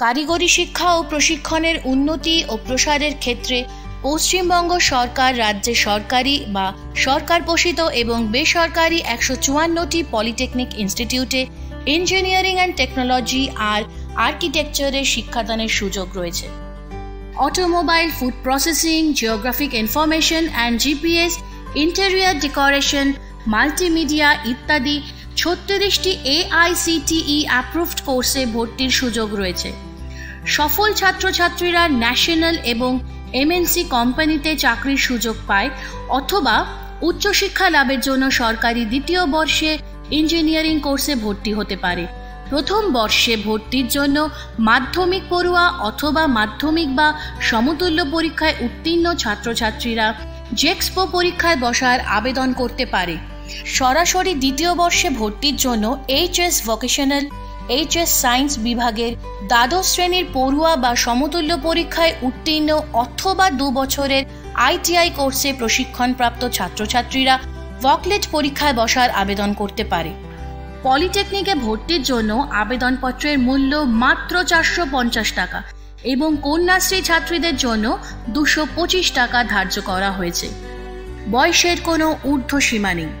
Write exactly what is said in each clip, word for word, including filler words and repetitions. कारिगरी शिक्षा और प्रशिक्षण उन्नति और प्रसार क्षेत्र पश्चिमबंग सरकार राज्य सरकारी बा सरकार पोषित एवं बेसरकारी एक सौ चौवान्नटी पलिटेक्निक इन्स्टिट्यूटे इंजिनियरिंग एंड टेक्नोलॉजी और आर्किटेक्चर शिक्षादान सुयोग रयेछे। Automobile food processing geographic information and GPS interior decoration multimedia इत्यादि छत्तीसटी एआईसीटीई अप्रूव्ड कोर्से भर्तिर सुयोग रयेछे। सफल छात्र छात्रीरा नैशनल एवं एमएनसी कम्पानीते चाकरिर सुयोग पाय अथवा उच्च शिक्षा लाभेर जोन्नो सरकारी द्वितीय बर्षे इंजिनियारिंग कोर्से भर्ती होते पारे। प्रथम बर्षे भर्तिर जोन्नो माध्यमिक पड़ुया अथवा माध्यमिक बा समतुल्य परीक्षाय उत्तीर्ण छात्र छात्रीरा जेक्सपो परीक्षाय बसार आवेदन करते पारे। सरासरि द्वितीय बर्षे भर्तिर जोन्नो एचएस भोकेशनल এইচএস সায়েন্স বিভাগের দ্বাদশ শ্রেণীর পড়ুয়া বা সমতুল্য পরীক্ষায় উত্তীর্ণ অথবা দুই বছরের আইটিআই কোর্সে প্রশিক্ষণপ্রাপ্ত ছাত্রছাত্রীরা ভকলেট পরীক্ষায় বসার আবেদন করতে পারে। পলিটেকনিকে ভর্তির জন্য আবেদনপত্রের মূল্য মাত্র চারশো পঞ্চাশ টাকা এবং কন্যাশ্রী ছাত্রীদের জন্য দুশো পঁচিশ টাকা ধার্য করা হয়েছে। বয়সের কোনো ঊর্ধ্বসীমা নেই।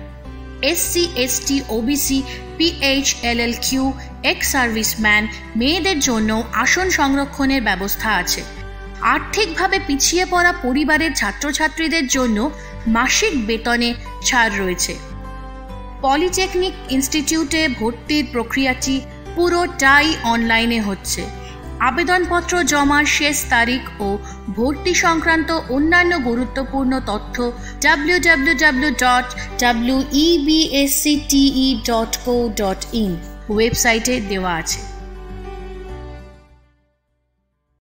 SC ST OBC PH LLQ ex serviceman मेयेदेर जोन्नो आसन संरक्षणेर व्यवस्था आछे। आर्थिकभावे पिछिए पड़ा परिवारेर छात्रछात्रीदेर जोन्नो मासिक वेतने छाड़ रयेछे। पलिटेक्निक इन्स्टिट्यूटे भर्तिर प्रक्रियाटी पुरोटाई अनलाइने होच्छे। आवेदनपत्र जमार शेष तारीख और भर्ती संक्रांत अन्यान्य गुरुत्वपूर्ण तथ्य W W W dot W E B S C T E dot co dot इन वेबसाइटे देवा आछे।